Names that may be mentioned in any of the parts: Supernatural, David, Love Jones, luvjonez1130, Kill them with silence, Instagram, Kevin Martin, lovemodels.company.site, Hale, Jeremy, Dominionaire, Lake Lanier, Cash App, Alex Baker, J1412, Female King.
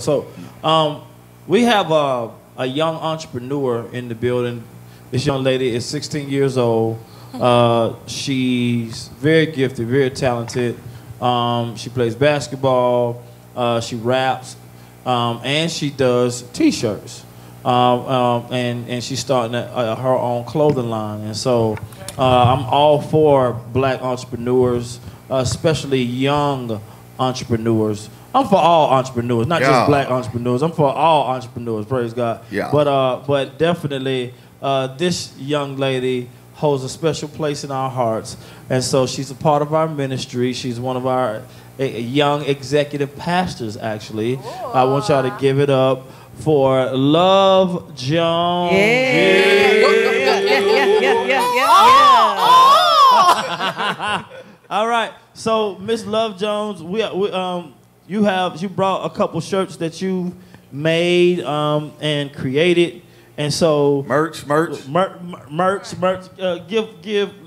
So we have a young entrepreneur in the building. This young lady is 16 years old. She's very gifted, very talented. She plays basketball. She raps. And she does T-shirts. And she's starting her own clothing line. And so I'm all for black entrepreneurs, especially young entrepreneurs. I'm for all entrepreneurs, not just black entrepreneurs. I'm for all entrepreneurs, praise God. Yeah. But definitely, this young lady holds a special place in our hearts. And so she's a part of our ministry. She's one of our young executive pastors, actually. Ooh. I want y'all to give it up for Love Jones. Yeah. All right. So, Miss Love Jones, you brought a couple shirts that you made and created, and so merch. Let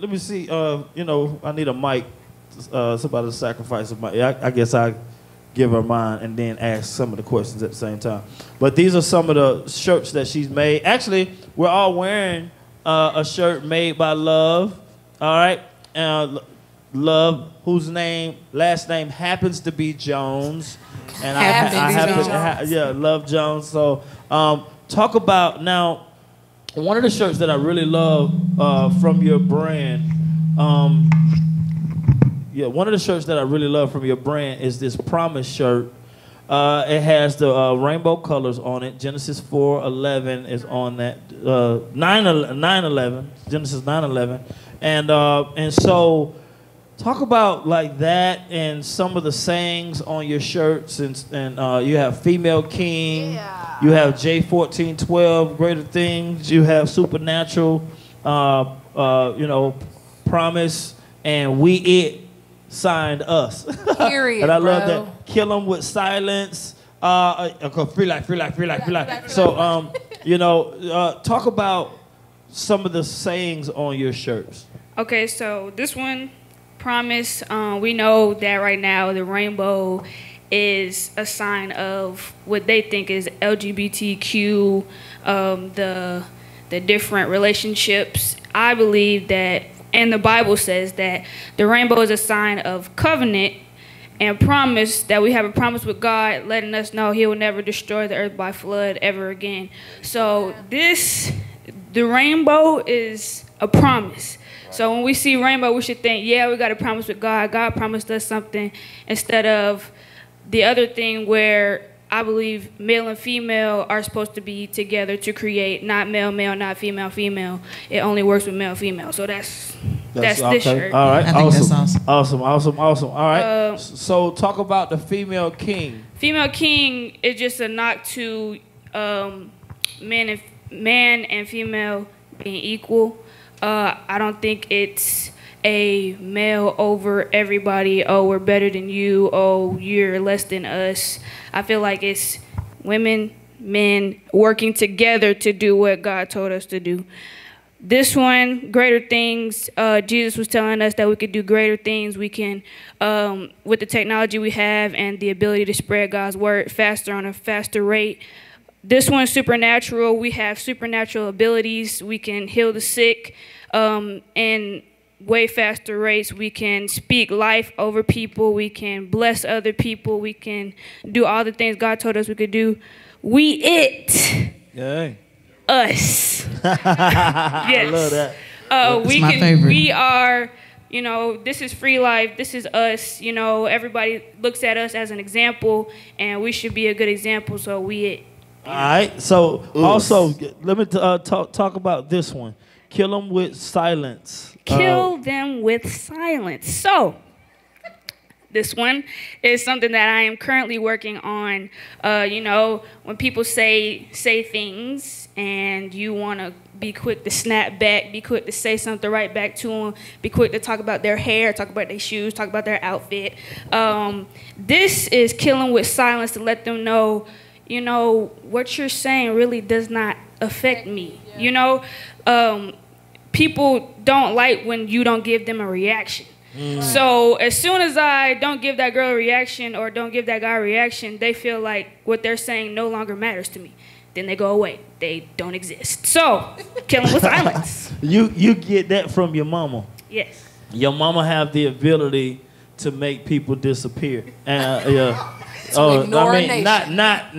me see. You know, I need a mic. Somebody to sacrifice a mic. I guess I give her mine and then ask some of the questions at the same time. But these are some of the shirts that she's made. Actually, we're all wearing a shirt made by Love. All right. Love, whose last name happens to be Jones, and Love Jones. So talk about now one of the shirts that I really love from your brand. One of the shirts that I really love from your brand is this Promise shirt. It has the rainbow colors on it. Genesis 4:11 is on that. 9:11. Genesis 9:11, and so. Talk about like that and some of the sayings on your shirts, and you have Female King, you have J1412, Greater Things, you have Supernatural, you know, Promise, and It signed us. Period. And I love that. Kill them with silence. Free life. So you know, talk about some of the sayings on your shirts. Okay, so this one. Promise, we know that right now the rainbow is a sign of what they think is LGBTQ, the different relationships. I believe that, and the Bible says that the rainbow is a sign of covenant and promise, that we have a promise with God letting us know he will never destroy the earth by flood ever again. So the rainbow is a promise. So when we see rainbow, we should think, yeah, we got a promise with God. God promised us something, instead of the other thing where I believe male and female are supposed to be together to create, not male, male, not female, female. It only works with male, female. So that's okay. This shirt. All right, awesome. All right. So talk about the Female King. Female King is just a knock to man and female being equal. I don't think it's a male over everybody. Oh, we're better than you. Oh, you're less than us. I feel like it's women, men working together to do what God told us to do. This one, Greater Things, Jesus was telling us that we could do greater things. We can, with the technology we have and the ability to spread God's word faster on a faster rate. This one's Supernatural. We have supernatural abilities. We can heal the sick and way faster rates. We can speak life over people. We can bless other people. We can do all the things God told us we could do. Us. Yes. I love that. We are, you know, this is free life. This is us. You know, everybody looks at us as an example, and we should be a good example, so we it. All right, so also, let me talk about this one. Kill them with silence. Kill them with silence. So, this one is something that I am currently working on. You know, when people say things and you want to be quick to snap back, be quick to say something right back to them, be quick to talk about their hair, talk about their shoes, talk about their outfit. This is kill them with silence, to let them know, you know, what you're saying really does not affect me. You know, people don't like when you don't give them a reaction. Mm. So as soon as I don't give that girl a reaction or don't give that guy a reaction, they feel like what they're saying no longer matters to me. Then they go away. They don't exist. So, kill them with silence. You get that from your mama. Yes. Your mama have the ability to make people disappear. I mean,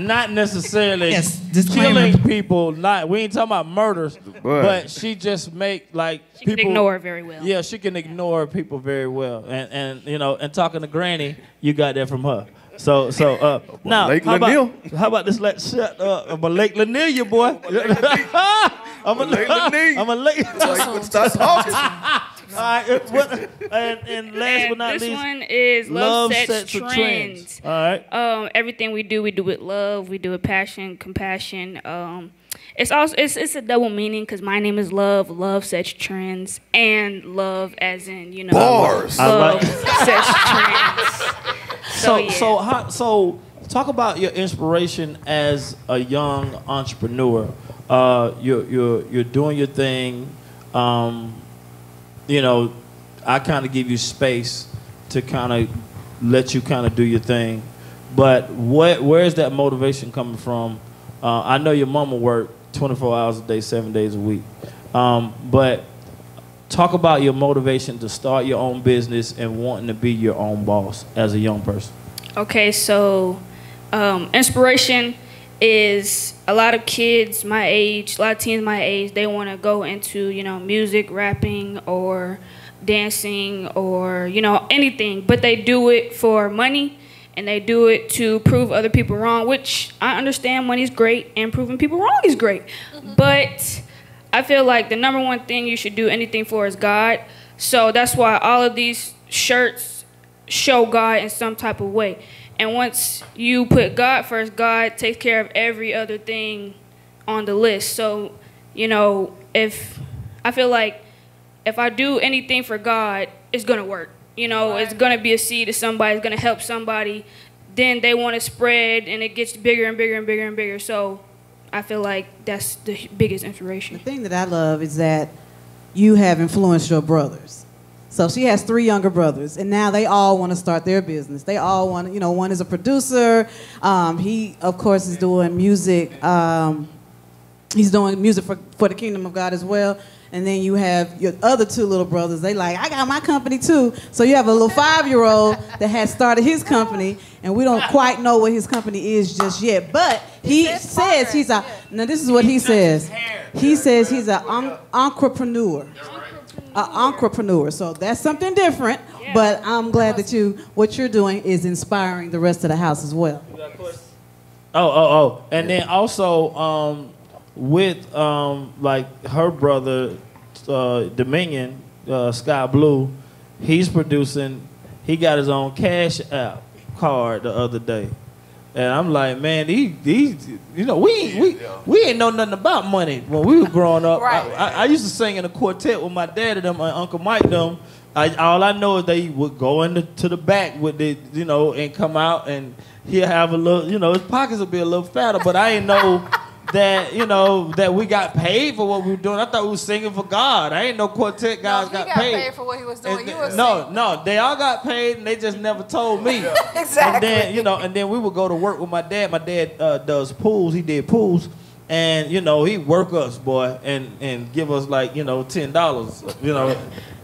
not necessarily yes, killing people. Not we ain't talking about murders, but she just make like she people can ignore very well. Yeah, she can ignore people very well. And you know, and talking to Granny, you got that from her. So now Lake Lanier. How about this? Let's shut up. I'm a Lake Lanier, you boy. I'm a Lake Lanier. All right, and last but not least, this one is love sets trends. All right, everything we do with love, we do with passion, compassion. It's a double meaning because my name is Love. Love sets trends, and love as in bars. Love sets trends. So talk about your inspiration as a young entrepreneur. You're doing your thing. You know, I kind of give you space to kind of let you kind of do your thing. But where is that motivation coming from? I know your mama worked 24 hours a day, 7 days a week. But talk about your motivation to start your own business and wanting to be your own boss as a young person. Okay, so inspiration is a lot of kids my age, a lot of teens my age, they want to go into, music, rapping, or dancing, or, anything. But they do it for money, and they do it to prove other people wrong, which I understand money's great, and proving people wrong is great. But I feel like the number one thing you should do anything for is God. So that's why all of these shirts show God in some type of way. And once you put God first, God takes care of every other thing on the list. So, if I feel like if I do anything for God, it's going to work. It's going to be a seed to somebody. It's going to help somebody. Then they want to spread, and it gets bigger and bigger and bigger and bigger. So I feel like that's the biggest inspiration. The thing that I love is that you have influenced your brothers. So she has three younger brothers, and now they all want to start their business. They all want to, one is a producer. He, of course, is doing music. He's doing music for the kingdom of God as well. And then you have your other two little brothers. They like, I got my company too. So you have a little 5-year-old that has started his company, and we don't quite know what his company is just yet. But he says he's a, now this is what he says. He says he's an entrepreneur. An entrepreneur, so that's something different. Yeah. But I'm glad that what you're doing is inspiring the rest of the house as well. And then also with like her brother Dominion, Sky Blue, he's producing. He got his own Cash App card the other day, and I'm like, man, these we ain't know nothing about money when we were growing up. Right. I used to sing in a quartet with my dad and them and Uncle Mike them. All I know is they would go to the back with the and come out, and he'll have a little his pockets will be a little fatter, but I ain't know that that we got paid for what we were doing. I thought we were singing for God. I ain't no quartet guys got paid. He got paid for what he was doing. No, they all got paid, and they just never told me. Exactly. And then we would go to work with my dad. My dad does pools. He did pools, and he work us, boy, and give us like $10,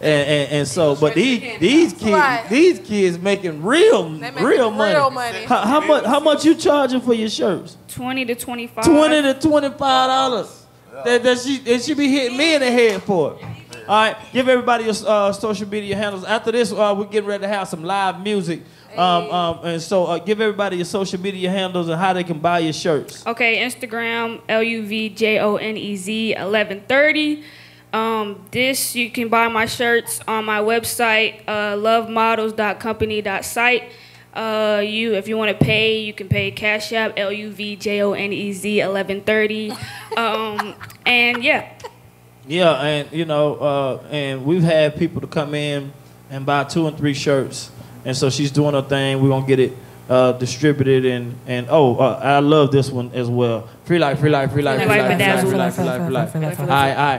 and so. But these kids making real money. Real money. How much you charging for your shirts? $20 to $25. $20 to $25. That she be hitting me in the head for it. All right, give everybody your social media handles. After this, we're getting ready to have some live music. And so give everybody your social media handles and how they can buy your shirts. Okay, Instagram, luvjonez1130. This you can buy my shirts on my website, lovemodels.company.site. If you want to pay, you can pay Cash App, luvjonez1130. And yeah, and and we've had people to come in and buy 2 and 3 shirts, and so she's doing her thing. We're gonna get it distributed, and I love this one as well. Free life, free life, free life, free life, free life, free life, free life, free life. All right.